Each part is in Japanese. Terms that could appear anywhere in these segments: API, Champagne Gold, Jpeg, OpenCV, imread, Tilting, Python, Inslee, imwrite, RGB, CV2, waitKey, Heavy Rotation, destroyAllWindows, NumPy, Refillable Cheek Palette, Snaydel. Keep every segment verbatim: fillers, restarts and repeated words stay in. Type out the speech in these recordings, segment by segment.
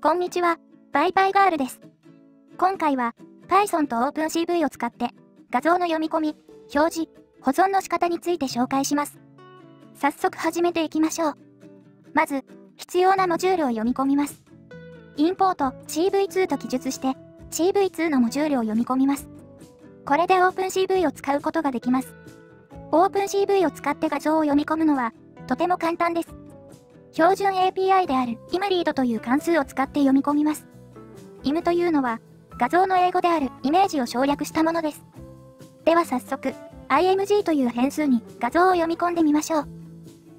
こんにちは、バイバイガールです。今回は Python と OpenCV を使って画像の読み込み、表示、保存の仕方について紹介します。早速始めていきましょう。まず、必要なモジュールを読み込みます。インポート シーブイツー と記述して シーブイツー のモジュールを読み込みます。これで OpenCV を使うことができます。OpenCV を使って画像を読み込むのはとても簡単です。標準 エーピーアイ である imread という関数を使って読み込みます。im というのは画像の英語であるイメージを省略したものです。では早速 img という変数に画像を読み込んでみましょう。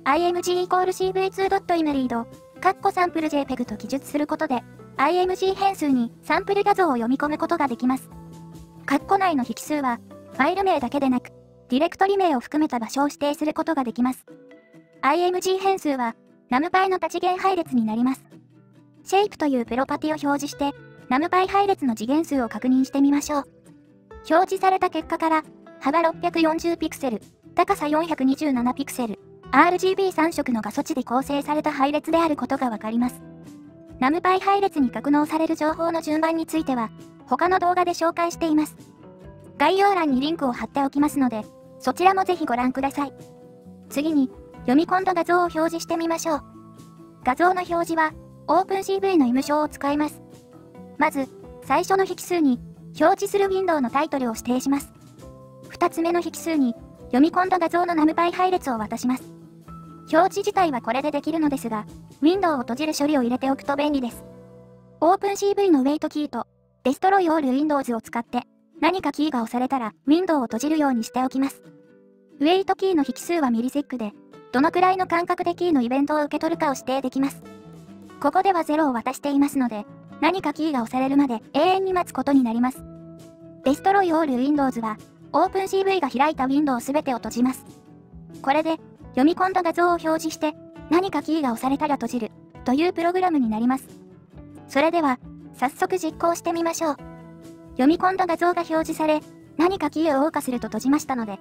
img=シーブイツー.imread カッコサンプル ジェイペグ と記述することで img 変数にサンプル画像を読み込むことができます。カッコ内の引数はファイル名だけでなくディレクトリ名を含めた場所を指定することができます。img 変数は NumPy の多次元配列になります。shape というプロパティを表示して NumPy 配列の次元数を確認してみましょう。表示された結果から幅ろっぴゃくよんじゅうピクセル、高さよんひゃくにじゅうななピクセル、アールジービーさん 色の画素値で構成された配列であることがわかります。NumPy 配列に格納される情報の順番については他の動画で紹介しています。概要欄にリンクを貼っておきますので、そちらもぜひご覧ください。次に、読み込んだ画像を表示してみましょう。画像の表示は、OpenCV の im 章を使います。まず、最初の引数に、表示するウィンドウのタイトルを指定します。二つ目の引数に、読み込んだ画像の NumPy 配列を渡します。表示自体はこれでできるのですが、ウィンドウを閉じる処理を入れておくと便利です。OpenCV の Wait キーと、destroyAllWindows を使って、何かキーが押されたら、ウィンドウを閉じるようにしておきます。ウェイトキーの引数はミリセックで、どのくらいの間隔でキーのイベントを受け取るかを指定できます。ここではゼロを渡していますので、何かキーが押されるまで永遠に待つことになります。destroyAllWindows は、OpenCV が開いたウィンドウすべてを閉じます。これで、読み込んだ画像を表示して、何かキーが押されたら閉じる、というプログラムになります。それでは、早速実行してみましょう。読み込んだ画像が表示され、何かキーを謳歌すると閉じましたので、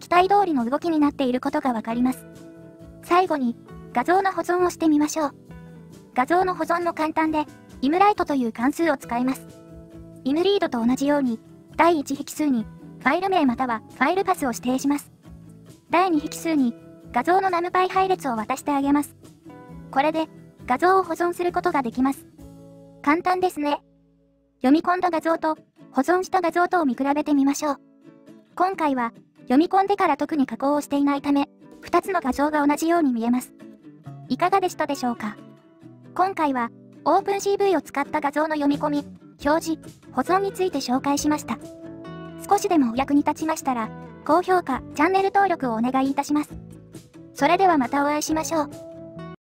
期待通りの動きになっていることがわかります。最後に、画像の保存をしてみましょう。画像の保存も簡単で、imwrite という関数を使います。imread と同じように、だいいち引数に、ファイル名またはファイルパスを指定します。だいに引数に、画像の NumPy 配列を渡してあげます。これで、画像を保存することができます。簡単ですね。読み込んだ画像と保存した画像とを見比べてみましょう。今回は読み込んでから特に加工をしていないため、ふたつの画像が同じように見えます。いかがでしたでしょうか？今回は OpenCV を使った画像の読み込み、表示、保存について紹介しました。少しでもお役に立ちましたら、高評価、チャンネル登録をお願いいたします。それではまたお会いしましょう。